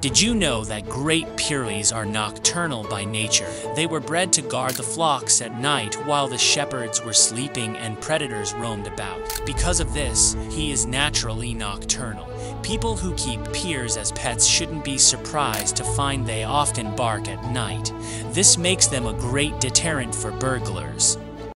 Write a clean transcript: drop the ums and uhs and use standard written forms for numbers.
Did you know that Great Pyrenees are nocturnal by nature? They were bred to guard the flocks at night while the shepherds were sleeping and predators roamed about. Because of this, he is naturally nocturnal. People who keep piers as pets shouldn't be surprised to find they often bark at night. This makes them a great deterrent for burglars.